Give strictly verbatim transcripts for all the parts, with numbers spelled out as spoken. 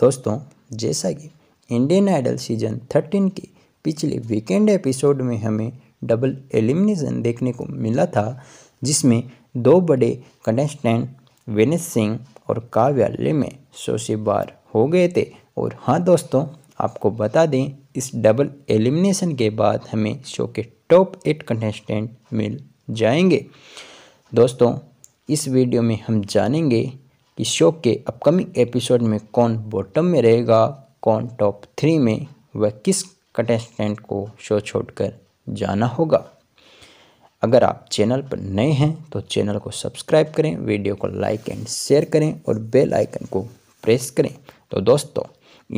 दोस्तों, जैसा कि इंडियन आइडल सीजन थर्टीन के पिछले वीकेंड एपिसोड में हमें डबल एलिमिनेशन देखने को मिला था, जिसमें दो बड़े कंटेस्टेंट विनेश सिंह और काव्याली में शो से बाहर हो गए थे। और हाँ दोस्तों, आपको बता दें, इस डबल एलिमिनेशन के बाद हमें शो के टॉप एट कंटेस्टेंट मिल जाएंगे। दोस्तों, इस वीडियो में हम जानेंगे कि शो के अपकमिंग एपिसोड में कौन बॉटम में रहेगा, कौन टॉप थ्री में, व किस कंटेस्टेंट को शो छोड़कर जाना होगा। अगर आप चैनल पर नए हैं तो चैनल को सब्सक्राइब करें, वीडियो को लाइक एंड शेयर करें और बेल आइकन को प्रेस करें। तो दोस्तों,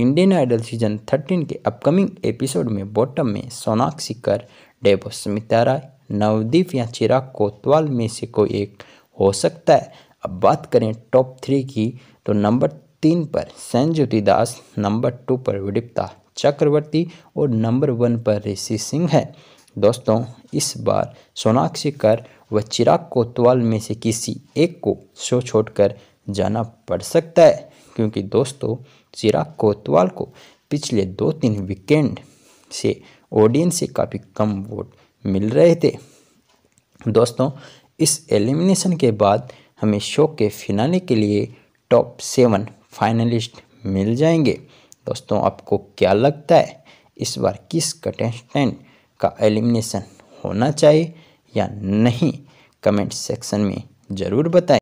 इंडियन आइडल सीजन थर्टीन के अपकमिंग एपिसोड में बॉटम में सोनाक्षी कर डेबो, स्मिता राय, नवदीप या चिराग कोतवाल में से कोई एक हो सकता है। अब बात करें टॉप थ्री की, तो नंबर तीन पर सेंजुति दास, नंबर टू पर विदिप्ता चक्रवर्ती और नंबर वन पर ऋषि सिंह है। दोस्तों, इस बार सोनाक्षी कर व चिराग कोतवाल में से किसी एक को शो छोड़कर जाना पड़ सकता है, क्योंकि दोस्तों चिराग कोतवाल को पिछले दो तीन वीकेंड से ऑडियंस से काफ़ी कम वोट मिल रहे थे। दोस्तों, इस एलिमिनेशन के बाद हमें शो के फिनाले के लिए टॉप सेवन फाइनलिस्ट मिल जाएंगे। दोस्तों, आपको क्या लगता है, इस बार किस कंटेस्टेंट का एलिमिनेशन होना चाहिए या नहीं, कमेंट सेक्शन में ज़रूर बताएं।